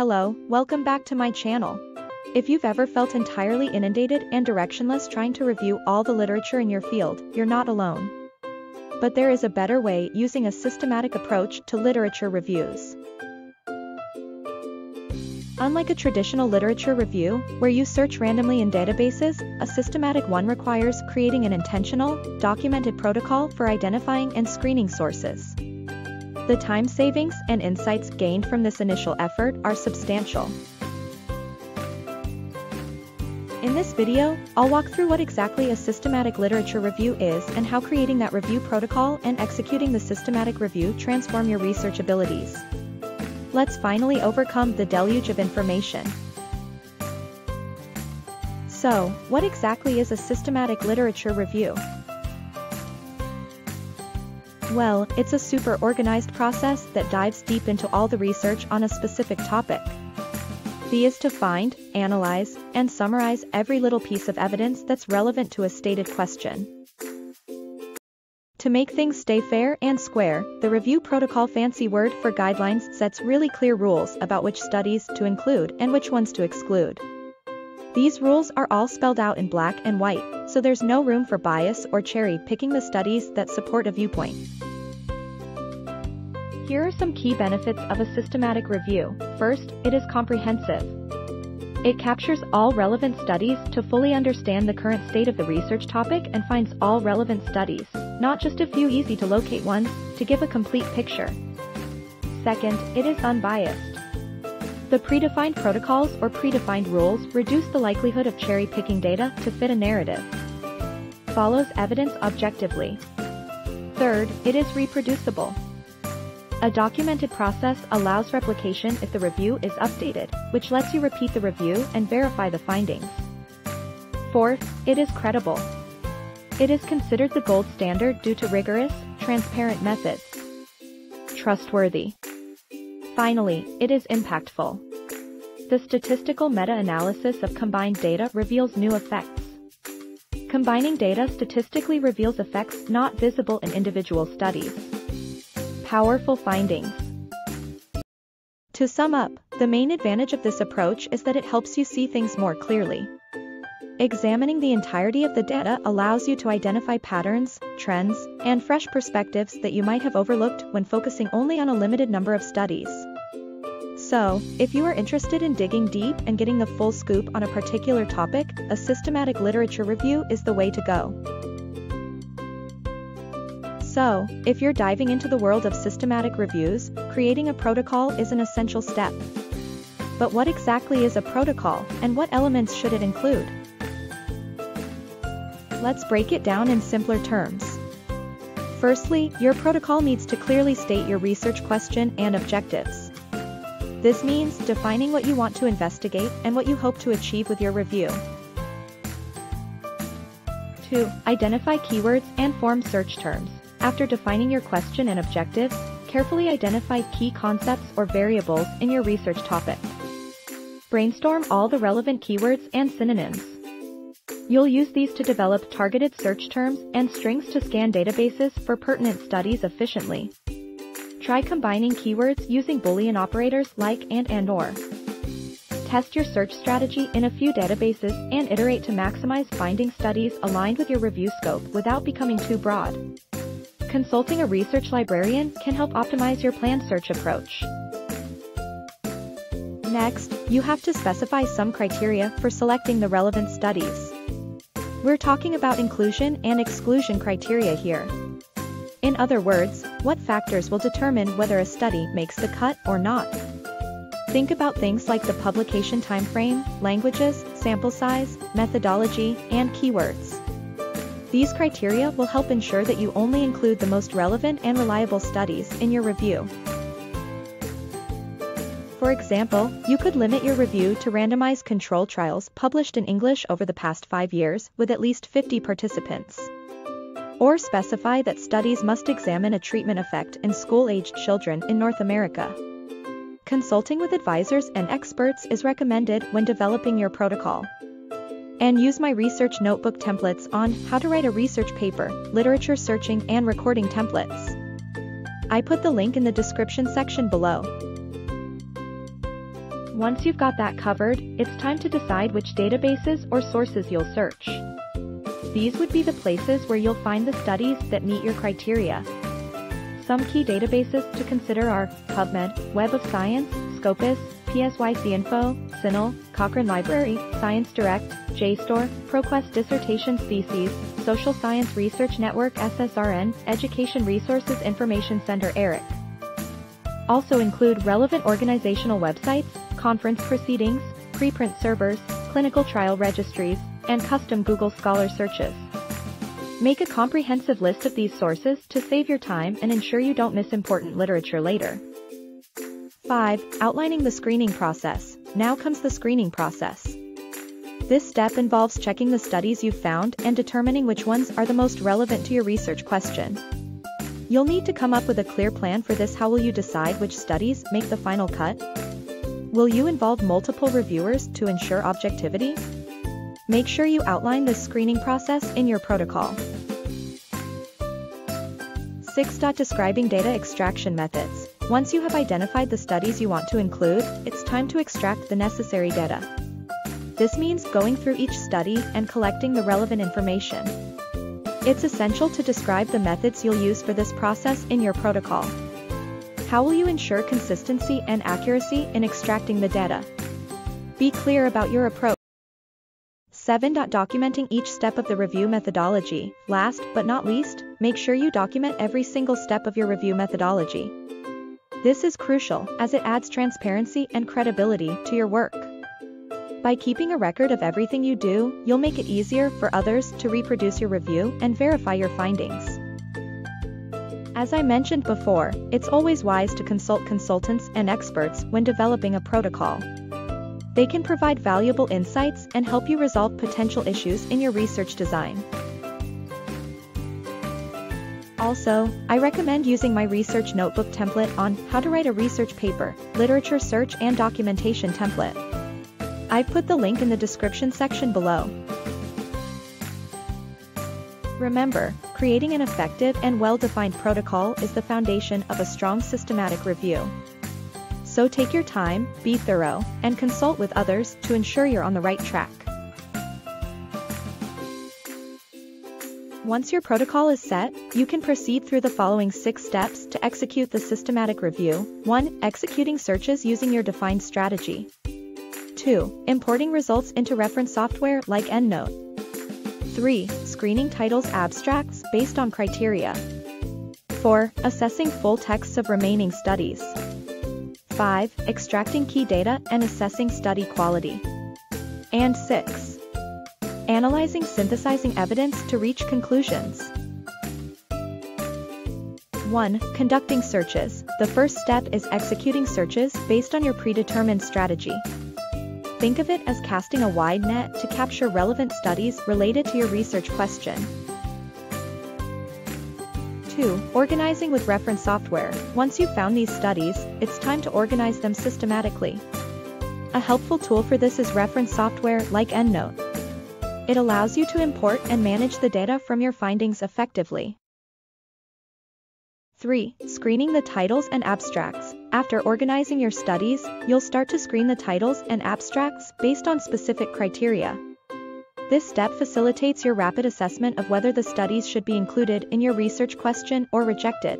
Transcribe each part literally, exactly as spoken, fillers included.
Hello, welcome back to my channel. If you've ever felt entirely inundated and directionless trying to review all the literature in your field, you're not alone. But there is a better way using a systematic approach to literature reviews. Unlike a traditional literature review, where you search randomly in databases, a systematic one requires creating an intentional, documented protocol for identifying and screening sources. The time savings and insights gained from this initial effort are substantial. In this video, I'll walk through what exactly a systematic literature review is and how creating that review protocol and executing the systematic review transform your research abilities. Let's finally overcome the deluge of information. So, what exactly is a systematic literature review? Well, it's a super organized process that dives deep into all the research on a specific topic. The key is to find, analyze, and summarize every little piece of evidence that's relevant to a stated question. To make things stay fair and square, the review protocol, fancy word for guidelines, sets really clear rules about which studies to include and which ones to exclude. These rules are all spelled out in black and white, so there's no room for bias or cherry-picking the studies that support a viewpoint. Here are some key benefits of a systematic review. First, it is comprehensive. It captures all relevant studies to fully understand the current state of the research topic and finds all relevant studies, not just a few easy-to-locate ones, to give a complete picture. Second, it is unbiased. The predefined protocols or predefined rules reduce the likelihood of cherry-picking data to fit a narrative. Follows evidence objectively. Third, it is reproducible. A documented process allows replication if the review is updated, which lets you repeat the review and verify the findings. Fourth, it is credible. It is considered the gold standard due to rigorous, transparent methods. Trustworthy. Finally, it is impactful. The statistical meta-analysis of combined data reveals new effects. Combining data statistically reveals effects not visible in individual studies. Powerful findings. To sum up, the main advantage of this approach is that it helps you see things more clearly. Examining the entirety of the data allows you to identify patterns, trends, and fresh perspectives that you might have overlooked when focusing only on a limited number of studies. So, if you are interested in digging deep and getting the full scoop on a particular topic, a systematic literature review is the way to go. So, if you're diving into the world of systematic reviews, creating a protocol is an essential step. But what exactly is a protocol, and what elements should it include? Let's break it down in simpler terms. Firstly, your protocol needs to clearly state your research question and objectives. This means defining what you want to investigate and what you hope to achieve with your review. Two. Identify keywords and form search terms. After defining your question and objectives, carefully identify key concepts or variables in your research topic. Brainstorm all the relevant keywords and synonyms. You'll use these to develop targeted search terms and strings to scan databases for pertinent studies efficiently. Try combining keywords using Boolean operators like and and or. Test your search strategy in a few databases and iterate to maximize finding studies aligned with your review scope without becoming too broad. Consulting a research librarian can help optimize your planned search approach. Next, you have to specify some criteria for selecting the relevant studies. We're talking about inclusion and exclusion criteria here. In other words, what factors will determine whether a study makes the cut or not? Think about things like the publication timeframe, languages, sample size, methodology, and keywords. These criteria will help ensure that you only include the most relevant and reliable studies in your review. For example, you could limit your review to randomized control trials published in English over the past five years with at least fifty participants. Or specify that studies must examine a treatment effect in school-aged children in North America. Consulting with advisors and experts is recommended when developing your protocol. And use my research notebook templates on how to write a research paper, literature searching and recording templates. I put the link in the description section below. Once you've got that covered, it's time to decide which databases or sources you'll search. These would be the places where you'll find the studies that meet your criteria. Some key databases to consider are PubMed, Web of Science, Scopus, P S Y C Info, CINAHL, Cochrane Library, ScienceDirect, JSTOR, ProQuest Dissertations Theses, Social Science Research Network S S R N, Education Resources Information Center ERIC. Also include relevant organizational websites, conference proceedings, preprint servers, clinical trial registries, and custom Google Scholar searches. Make a comprehensive list of these sources to save your time and ensure you don't miss important literature later. five. Outlining the screening process. Now comes the screening process. This step involves checking the studies you've found and determining which ones are the most relevant to your research question. You'll need to come up with a clear plan for this. How will you decide which studies make the final cut? Will you involve multiple reviewers to ensure objectivity? Make sure you outline this screening process in your protocol. six. Describing data extraction methods. Once you have identified the studies you want to include, it's time to extract the necessary data. This means going through each study and collecting the relevant information. It's essential to describe the methods you'll use for this process in your protocol. How will you ensure consistency and accuracy in extracting the data? Be clear about your approach. seven. Documenting each step of the review methodology. Last but not least, make sure you document every single step of your review methodology. This is crucial as it adds transparency and credibility to your work. By keeping a record of everything you do, you'll make it easier for others to reproduce your review and verify your findings. As I mentioned before, it's always wise to consult consultants and experts when developing a protocol. They can provide valuable insights and help you resolve potential issues in your research design. Also, I recommend using my research notebook template on how to write a research paper, literature search and documentation template. I've put the link in the description section below. Remember, creating an effective and well-defined protocol is the foundation of a strong systematic review. So take your time, be thorough, and consult with others to ensure you're on the right track. Once your protocol is set, you can proceed through the following six steps to execute the systematic review. one. Executing searches using your defined strategy. two. Importing results into reference software like EndNote. three. Screening titles abstracts based on criteria. four. Assessing full texts of remaining studies. five. Extracting key data and assessing study quality. And six. Analyzing synthesizing evidence to reach conclusions. one. Conducting searches. The first step is executing searches based on your predetermined strategy. Think of it as casting a wide net to capture relevant studies related to your research question. two. Organizing with reference software. Once you've found these studies, it's time to organize them systematically. A helpful tool for this is reference software like EndNote. It allows you to import and manage the data from your findings effectively. three. Screening the titles and abstracts. After organizing your studies, you'll start to screen the titles and abstracts based on specific criteria. This step facilitates your rapid assessment of whether the studies should be included in your research question or rejected.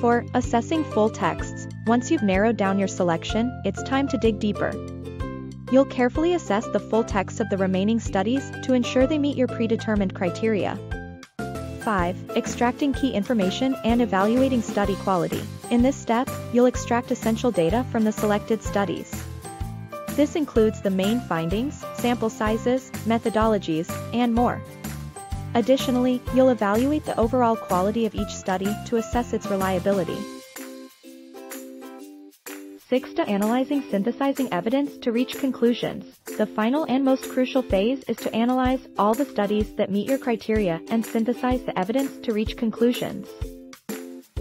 four. Assessing full texts. Once you've narrowed down your selection, it's time to dig deeper. You'll carefully assess the full texts of the remaining studies to ensure they meet your predetermined criteria. five. Extracting key information and evaluating study quality. In this step, you'll extract essential data from the selected studies. This includes the main findings, sample sizes, methodologies, and more. Additionally, you'll evaluate the overall quality of each study to assess its reliability. six. Analyzing synthesizing evidence to reach conclusions. The final and most crucial phase is to analyze all the studies that meet your criteria and synthesize the evidence to reach conclusions.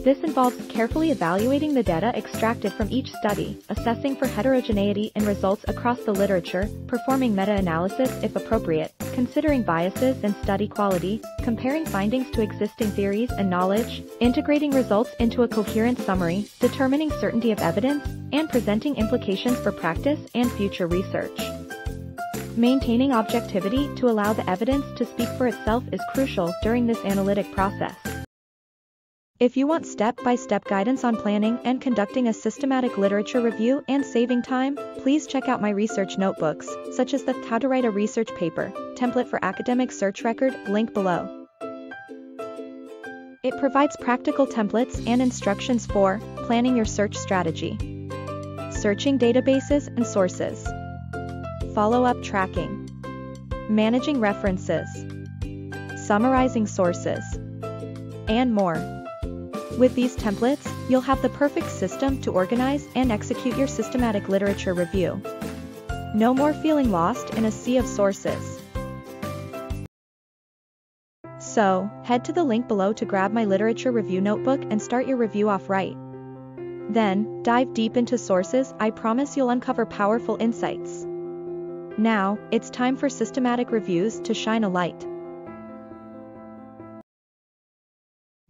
This involves carefully evaluating the data extracted from each study, assessing for heterogeneity in results across the literature, performing meta-analysis if appropriate, considering biases and study quality, comparing findings to existing theories and knowledge, integrating results into a coherent summary, determining certainty of evidence, and presenting implications for practice and future research. Maintaining objectivity to allow the evidence to speak for itself is crucial during this analytic process. If you want step-by-step guidance on planning and conducting a systematic literature review and saving time, please check out my research notebooks, such as the How to Write a Research Paper template for academic search record link below. It provides practical templates and instructions for planning your search strategy, searching databases and sources, follow-up tracking, managing references, summarizing sources, and more. With these templates, you'll have the perfect system to organize and execute your systematic literature review. No more feeling lost in a sea of sources. So, head to the link below to grab my literature review notebook and start your review off right. Then, dive deep into sources. I promise you'll uncover powerful insights. Now, it's time for systematic reviews to shine a light.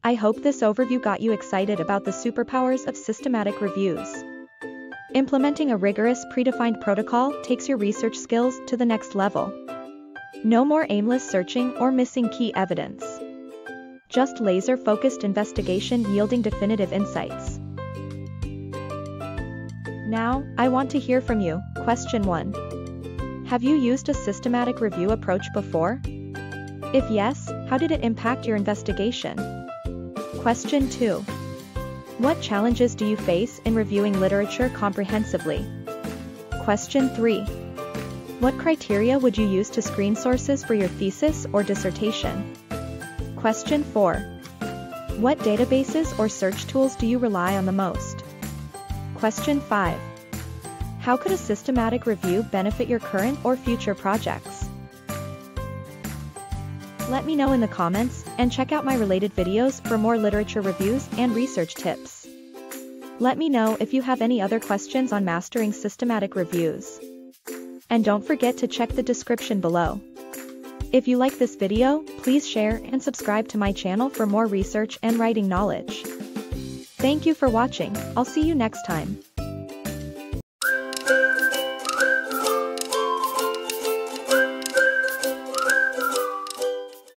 I hope this overview got you excited about the superpowers of systematic reviews. Implementing a rigorous predefined protocol takes your research skills to the next level. No more aimless searching or missing key evidence. Just laser-focused investigation yielding definitive insights. Now, I want to hear from you. Question one. Have you used a systematic review approach before? If yes, how did it impact your investigation? Question two. What challenges do you face in reviewing literature comprehensively? Question three. What criteria would you use to screen sources for your thesis or dissertation? Question four. What databases or search tools do you rely on the most? Question five. How could a systematic review benefit your current or future projects? Let me know in the comments, and check out my related videos for more literature reviews and research tips. Let me know if you have any other questions on mastering systematic reviews. And don't forget to check the description below. If you like this video, please share and subscribe to my channel for more research and writing knowledge. Thank you for watching. I'll see you next time.